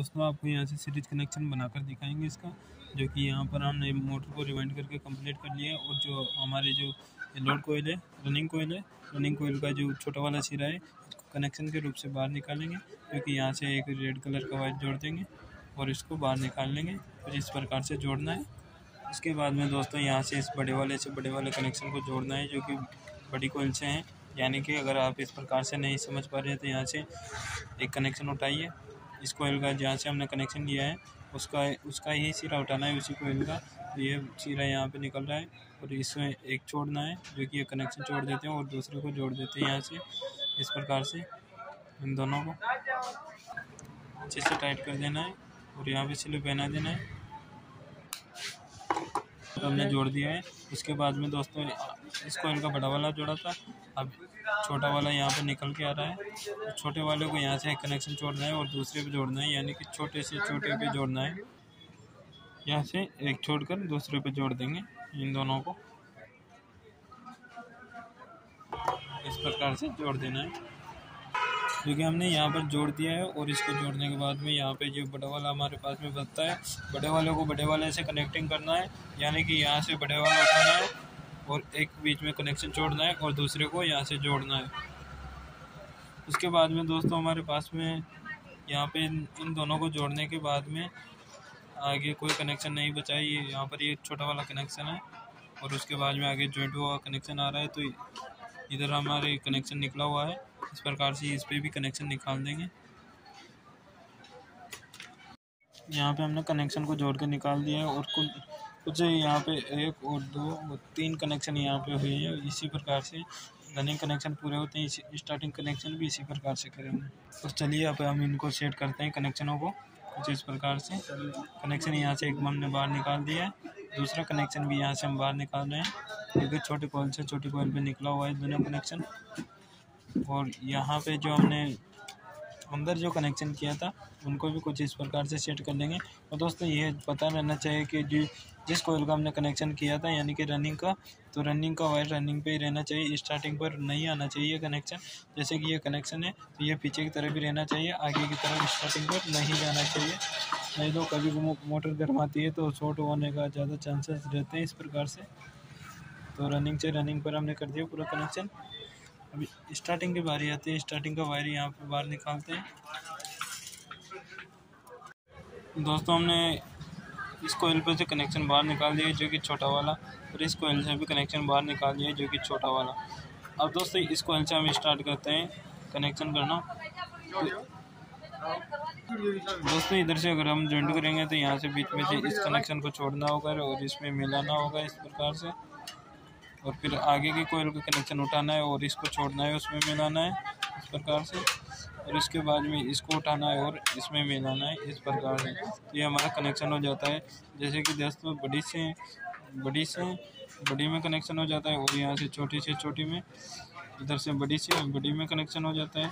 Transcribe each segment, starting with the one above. दोस्तों आपको यहाँ से सीरीज कनेक्शन बनाकर दिखाएंगे इसका, जो कि यहाँ पर हमने मोटर को रिवाइंड करके कंप्लीट कर लिया है। और जो हमारे जो लोड कोयल है, रनिंग कोयल का जो छोटा वाला सिरा है इसको कनेक्शन के रूप से बाहर निकालेंगे, जो कि यहाँ से एक रेड कलर का वायर जोड़ देंगे और इसको बाहर निकाल लेंगे। कुछ इस प्रकार से जोड़ना है। उसके बाद में दोस्तों यहाँ से इस बड़े वाले कनेक्शन को जोड़ना है, जो कि बड़ी कोयल से हैं। यानी कि अगर आप इस प्रकार से नहीं समझ पा रहे हैं तो यहाँ से एक कनेक्शन उठाइए, इस कोयल का जहाँ से हमने कनेक्शन लिया है उसका ही सिरा उठाना है, उसी कोयल का। ये सिरा यहाँ पे निकल रहा है और इसमें एक छोड़ना है, जो कि ये कनेक्शन छोड़ देते हैं और दूसरे को जोड़ देते हैं यहाँ से। इस प्रकार से इन दोनों को अच्छे से टाइट कर देना है और यहाँ पे सिले पहना देना है। तो हमने जोड़ दिया है। उसके बाद में दोस्तों इस कोयल का बड़ा वाला जोड़ा था, अब छोटा वाला यहाँ पे निकल के आ रहा है। छोटे वाले को यहाँ से एक कनेक्शन जोड़ना है और दूसरे पे जोड़ना है, यानी कि छोटे से छोटे पे जोड़ना है। यहाँ से एक छोड़कर दूसरे पे जोड़ देंगे इन दोनों को, इस प्रकार से जोड़ देना है, क्योंकि हमने यहाँ पर जोड़ दिया है। और इसको जोड़ने के बाद में यहाँ पे जो बड़ा वाला हमारे पास में बचता है, बड़े वाले को बड़े वाले से कनेक्टिंग करना है, यानी कि यहाँ से बड़े वाला उठाना है और एक बीच में कनेक्शन छोड़ना है और दूसरे को यहाँ से जोड़ना है। उसके बाद में दोस्तों हमारे पास में यहाँ पे इन दोनों को जोड़ने के बाद में आगे कोई कनेक्शन नहीं बचा है। यहाँ पर ये छोटा वाला कनेक्शन है और उसके बाद में आगे जॉइंट हुआ कनेक्शन आ रहा है, तो इधर हमारे कनेक्शन निकला हुआ है। इस प्रकार से इस पर भी कनेक्शन निकाल देंगे। यहाँ पे हमने कनेक्शन को जोड़ के निकाल दिया है और कुछ यहाँ पे एक और दो और तीन कनेक्शन यहाँ पे हुए हैं। इसी प्रकार से रनिंग कनेक्शन पूरे होते हैं, स्टार्टिंग कनेक्शन भी इसी प्रकार से करेंगे। तो चलिए अब हम इनको सेट करते हैं कनेक्शनों को। कुछ इस प्रकार से कनेक्शन यहाँ से एक हमने बाहर निकाल दिया है, दूसरा कनेक्शन भी यहाँ से हम बाहर निकाल रहे हैं, क्योंकि छोटे कोयल से छोटी कोयल पे निकला हुआ है दोनों कनेक्शन। और यहाँ पे जो हमने अंदर जो कनेक्शन किया था उनको भी कुछ इस प्रकार से सेट कर लेंगे। और दोस्तों ये पता रहना चाहिए कि जिस कोयल का हमने कनेक्शन किया था, यानी कि रनिंग का, तो रनिंग का वायर रनिंग पे ही रहना चाहिए, स्टार्टिंग पर नहीं आना चाहिए कनेक्शन। जैसे कि ये कनेक्शन है तो ये पीछे की तरफ भी रहना चाहिए, आगे की तरफ स्टार्टिंग पर नहीं जाना चाहिए, नहीं तो कभी मोटर गर्माती है तो शॉर्ट होने का ज़्यादा चांसेस रहते हैं। इस प्रकार से तो रनिंग से रनिंग पर हमने कर दिया पूरा कनेक्शन। अभी स्टार्टिंग की बारी आती है, स्टार्टिंग का वायर यहाँ पर बाहर निकालते हैं। दोस्तों हमने इस कोयल पर से कनेक्शन बाहर निकाल दिया, जो कि छोटा वाला, और इस कोयल से भी कनेक्शन बाहर निकाल दिया, जो कि छोटा वाला। अब दोस्तों इस कोयल से हम स्टार्ट करते हैं कनेक्शन करना। दोस्तों इधर से अगर हम जॉइंट करेंगे तो यहाँ से बीच में से इस कनेक्शन को छोड़ना होगा और इसमें मिलाना होगा इस प्रकार से, और फिर आगे की कोयल का कनेक्शन उठाना है और इसको छोड़ना है, उसमें मिलाना है इस प्रकार से, और इसके बाद में इसको उठाना है और इसमें मिलाना है इस प्रकार से। तो ये हमारा कनेक्शन हो जाता है। जैसे कि दोस्तों बड़ी में कनेक्शन हो जाता है, और यहाँ से छोटी में, इधर से बड़ी में कनेक्शन हो जाता है।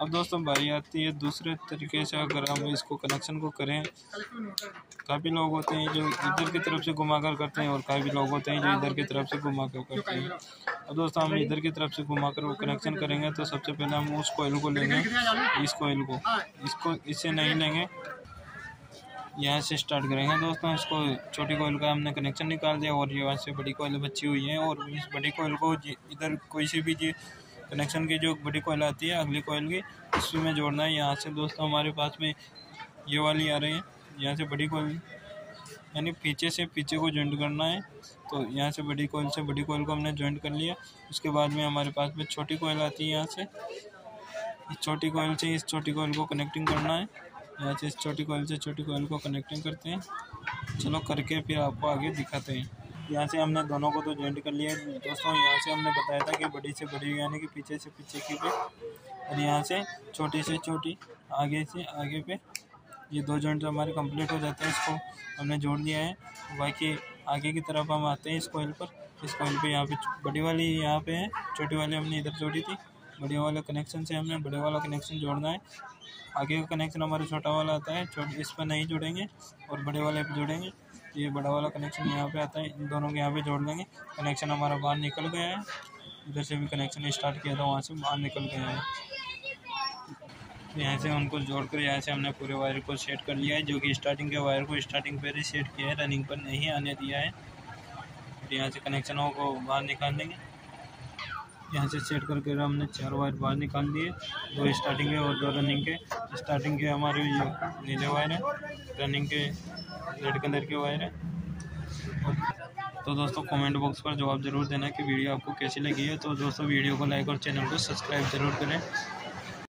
अब दोस्तों बारी आती है दूसरे तरीके से अगर हम इसको कनेक्शन को करें। काफ़ी लोग होते हैं जो इधर की तरफ से घुमाकर करते हैं और काफ़ी लोग होते हैं जो इधर की तरफ से घुमाकर करते हैं। अब दोस्तों हम इधर की तरफ से घुमाकर वो कनेक्शन करेंगे, तो सबसे पहले हम उस कोयल को लेंगे, इस कोयल को, इसको इससे नहीं लेंगे, यहाँ से स्टार्ट करेंगे। दोस्तों इसको छोटी कोयल का हमने कनेक्शन निकाल दिया और यहाँ से बड़ी कोयल बची हुई है, और इस बड़ी कोयल को इधर कोई से भी कनेक्शन की जो बड़ी कोयल आती है अगली कोयल की, उसमें जोड़ना है। यहाँ से दोस्तों हमारे पास में ये वाली आ रही है, यहाँ से बड़ी कोयल, यानी पीछे से पीछे को जॉइंट करना है। तो यहाँ से बड़ी कोयल को हमने जॉइंट कर लिया। उसके बाद में हमारे पास में छोटी कोयल आती है, यहाँ से इस छोटी कोयल से इस छोटी कोयल को कनेक्टिंग करना है, यहाँ से इस छोटी कोयल से छोटी कोयल को कनेक्टिंग करते हैं। चलो करके फिर आपको आगे दिखाते हैं। यहाँ से हमने दोनों को तो जॉइंट कर लिया। दोस्तों यहाँ से हमने बताया था कि बड़ी से बड़ी यानी कि पीछे से पीछे की पे, और यहाँ से छोटी आगे पे, ये दो जॉइंट हमारे कंप्लीट हो जाते हैं। इसको हमने जोड़ दिया है। बाकी आगे की तरफ हम आते हैं इस कोयल पर। इस कोयल पे यहाँ पे बड़ी वाली यहाँ पे है, छोटी वाली हमने इधर जोड़ी थी। बड़े वाले कनेक्शन से हमने बड़े वाला कनेक्शन जोड़ना है। आगे का कनेक्शन हमारा छोटा वाला आता है, इस पर नहीं जोड़ेंगे और बड़े वाले पर जोड़ेंगे। ये बड़ा वाला कनेक्शन यहाँ पे आता है, इन दोनों के यहाँ पे जोड़ लेंगे। कनेक्शन हमारा बाहर निकल गया है, इधर से भी कनेक्शन स्टार्ट किया था, वहाँ से बाहर निकल गया है। यहाँ से उनको जोड़कर यहाँ से हमने पूरे वायर को सेट कर लिया है, जो कि स्टार्टिंग के वायर को स्टार्टिंग पर ही सेट किया है, रनिंग पर नहीं आने दिया है। फिर यहाँ से कनेक्शनों को बाहर निकाल देंगे। यहाँ से सेट करके हमने चार वायर बाहर निकाल दिए, दो स्टार्टिंग के और दो रनिंग के। स्टार्टिंग के हमारे नीले वायर है, रनिंग के रेड कलर के वायर है। तो दोस्तों कमेंट बॉक्स पर जवाब ज़रूर देना कि वीडियो आपको कैसी लगी है। तो दोस्तों वीडियो को लाइक और चैनल को सब्सक्राइब ज़रूर करें।